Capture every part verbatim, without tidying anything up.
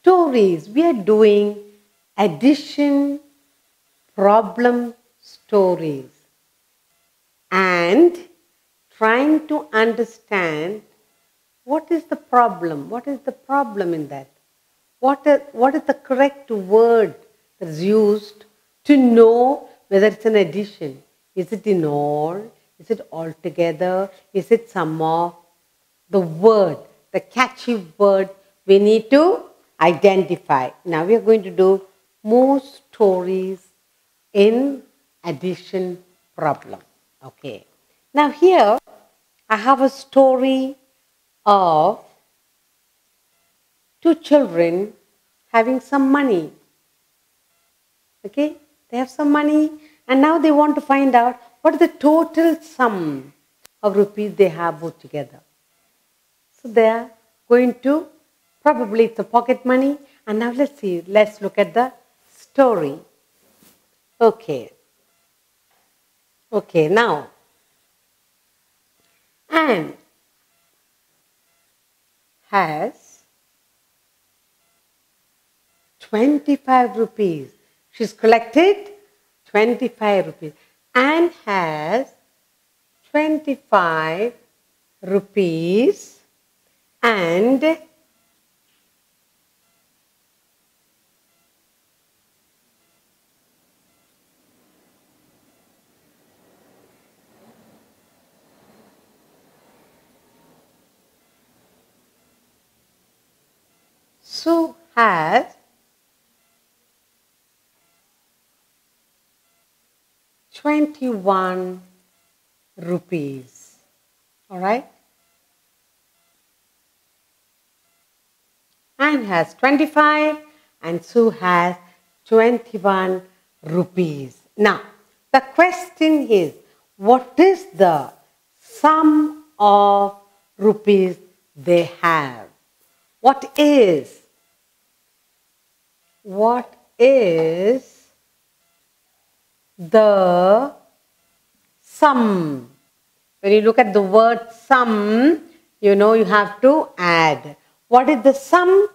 stories. We are doing addition problem stories and trying to understand what is the problem, what is the problem in that, what is, what is the correct word that is used to know whether it's an addition. Is it in all? Is it altogether? Is it some of? The word, the catchy word we need to identify. Now we are going to do more stories in addition problem. Okay. Now here I have a story of two children having some money. Okay. They have some money and now they want to find out what is the total sum of rupees they have both together. So they are going to, probably it's a pocket money. And now let's see, let's look at the story. Okay. Okay, now. Anne has twenty-five rupees. She's collected twenty-five rupees. Anne has twenty-five rupees. And Sue has twenty-one rupees. All right. Anne has twenty-five and Sue has twenty-one rupees. Now, the question is, what is the sum of rupees they have? What is, what is the sum? When you look at the word sum, you know you have to add. What is the sum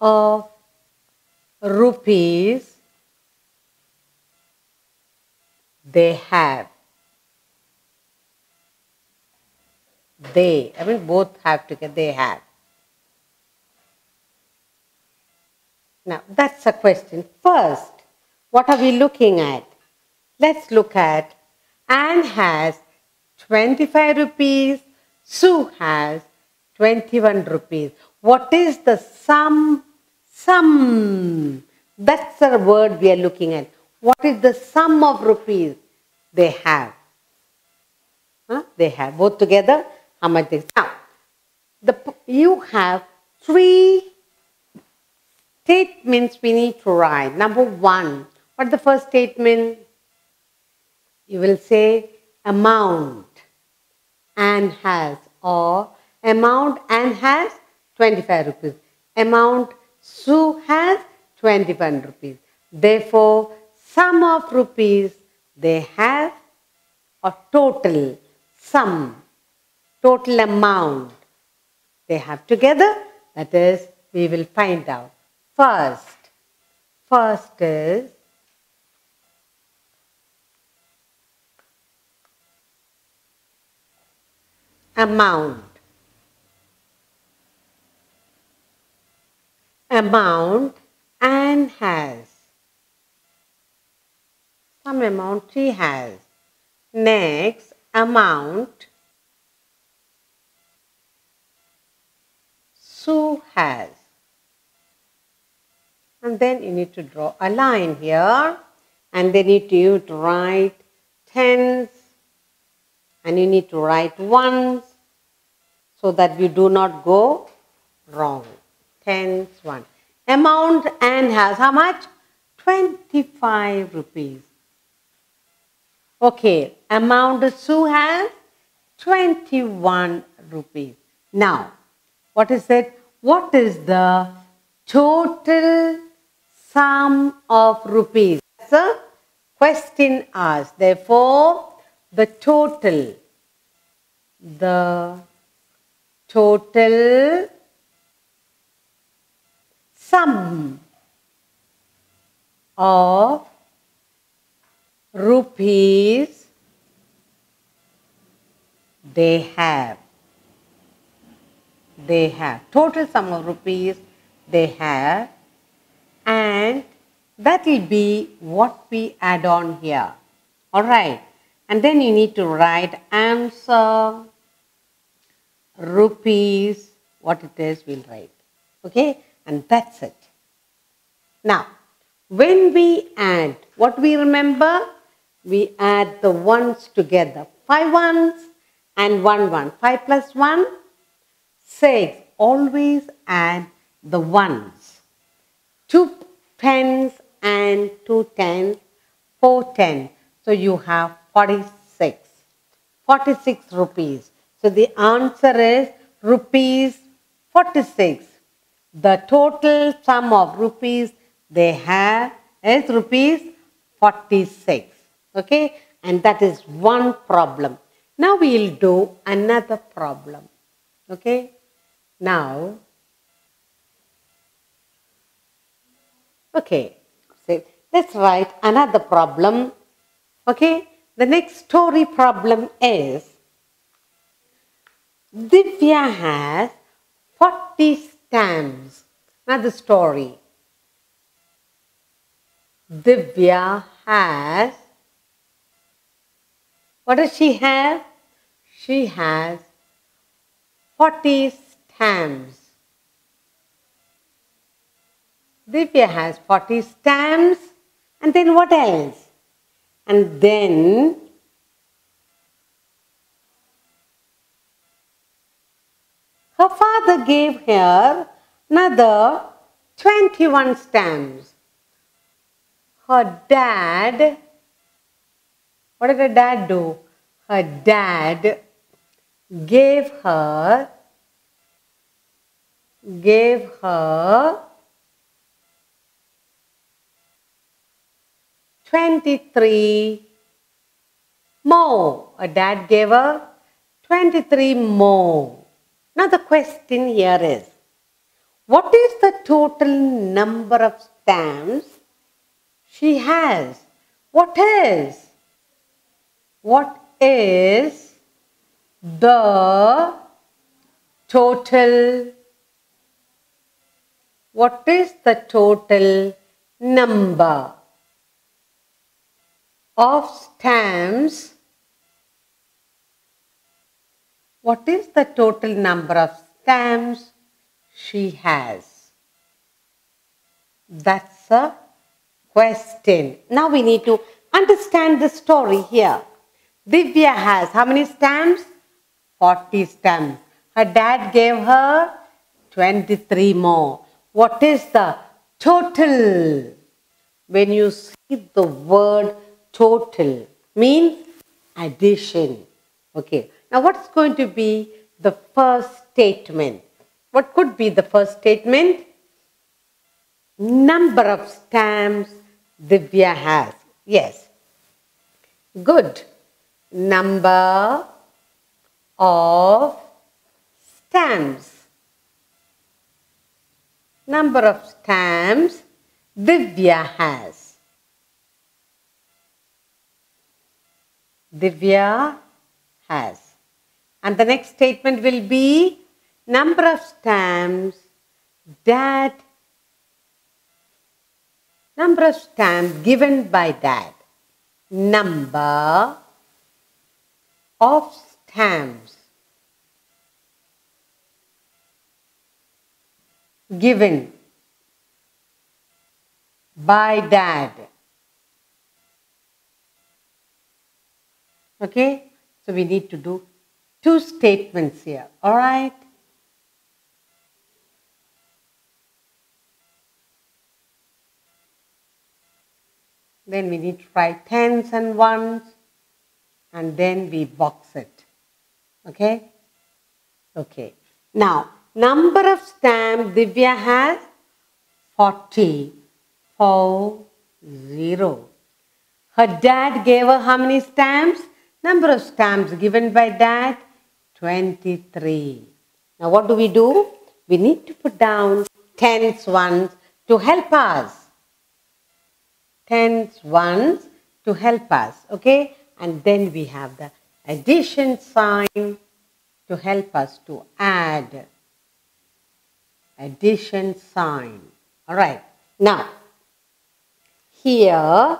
of rupees they have? They, I mean both have to get, they have. Now that's a question. First, what are we looking at? Let's look at Anne has twenty-five rupees, Sue has twenty-one rupees. What is the sum? Sum. That's the word we are looking at. What is the sum of rupees they have? Huh? They have. Both together, how much they have. Now, the, you have three statements we need to write. Number one, what is the first statement? You will say amount. Anne has or amount and has twenty-five rupees. Amount Sue has twenty-one rupees. Therefore, sum of rupees they have, or total sum, total amount they have together. That is, we will find out. First, first is amount. Amount Anne has. Some amount she has. Next, amount Sue has. And then you need to draw a line here. And then you need to write tens. And you need to write ones. So that we do not go wrong. Tens, one. Amount Anne has how much? twenty-five rupees. Okay. Amount Sue has twenty-one rupees. Now, what is it? What is the total sum of rupees? That's a question asked. Therefore, the total, the total sum of rupees they have. They have. Total sum of rupees they have. And that will be what we add on here. Alright. And then you need to write answer rupees. What it is we'll write. Okay. And that's it. Now, when we add, what we remember? We add the ones together. Five ones and one one. Five plus one, six. Always add the ones. Two tens and two tens, four tens. So you have forty-six. forty-six rupees. So the answer is rupees forty-six. The total sum of rupees they have is rupees forty-six. Okay, and that is one problem. Now we will do another problem. Okay, now, okay, let's write another problem. Okay, the next story problem is Divya has forty stamps. Another story. Divya has, what does she have? She has forty stamps. Divya has forty stamps, and then what else? And then her father gave her another twenty-one stamps. Her dad, what did her dad do? Her dad gave her, gave her twenty-three more. Her dad gave her twenty-three more. Now the question here is, what is the total number of stamps she has? What is? What is the total? What is the total number of stamps? What is the total number of stamps she has? That's a question. Now we need to understand the story here. Divya has how many stamps? forty stamps. Her dad gave her twenty-three more. What is the total? When you see the word total, means addition. Okay. Now, what's going to be the first statement? What could be the first statement? Number of stamps Divya has. Yes. Good. Number of stamps. Number of stamps Divya has. Divya has. And the next statement will be number of stamps that, number of stamps given by dad. Number of stamps given by dad. Okay, so we need to do two statements here, all right? Then we need to write tens and ones, and then we box it, okay? Okay. Now, number of stamps Divya has? forty. Four, zero. Her dad gave her how many stamps? Number of stamps given by dad? twenty-three. Now what do we do? We need to put down tens, ones, to help us. Tens, ones to help us. Okay. And then we have the addition sign to help us to add. Addition sign. Alright. Now, here,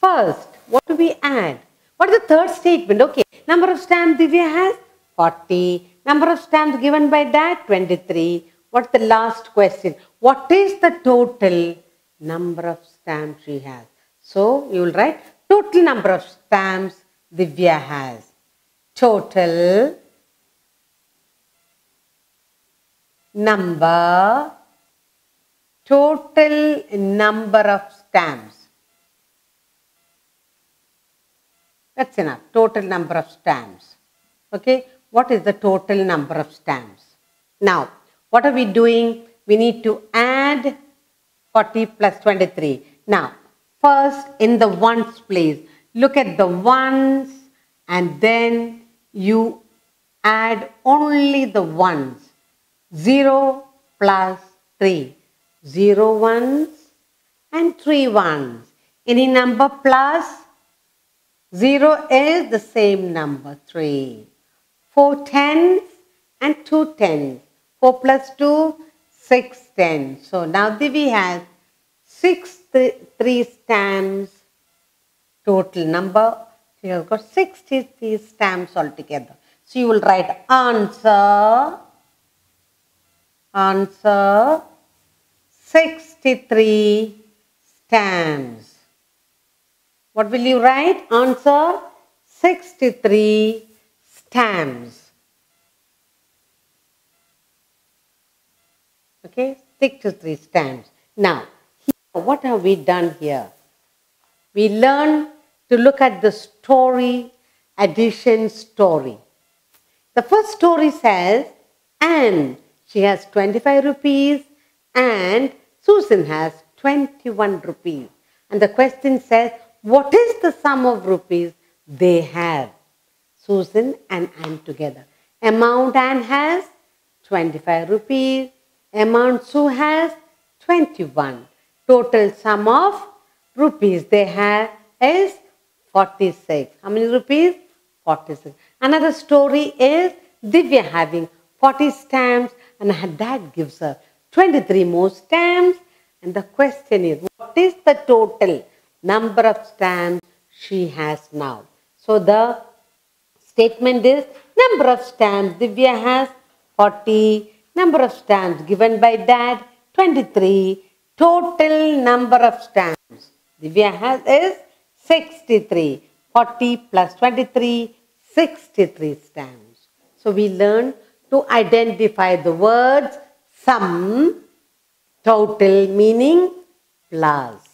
first, what do we add? What is the third statement? Okay. Number of stamps Divya has? forty. Number of stamps given by Dad? twenty-three. What's the last question? What is the total number of stamps she has? So, you will write total number of stamps Divya has. Total number, total number of stamps. That's enough. Total number of stamps. Okay. What is the total number of stamps? Now, what are we doing? We need to add forty plus twenty-three. Now, first in the ones place, look at the ones and then you add only the ones. zero plus three. zero ones and three ones. Any number plus zero is the same number, three. four tens and two tens. four plus two, six tens. So now Divi has six th three stamps. Total number, you have got sixty-three stamps altogether. So you will write answer. Answer sixty-three stamps. What will you write? Answer sixty-three stamps. Okay, sixty-three stamps. Now, here, what have we done here? We learn to look at the story, addition story. The first story says, and she has twenty-five rupees and Susan has twenty-one rupees. And the question says, what is the sum of rupees they have? Susan and Anne together. Amount Anne has twenty-five rupees. Amount Sue has twenty-one. Total sum of rupees they have is forty-six. How many rupees? forty-six. Another story is Divya having forty stamps. And her dad gives her twenty-three more stamps. And the question is, what is the total number of stamps she has now? So the statement is, number of stamps Divya has forty. Number of stamps given by Dad twenty-three. Total number of stamps Divya has is sixty-three. forty plus twenty-three, sixty-three stamps. So we learn to identify the words sum, total meaning plus.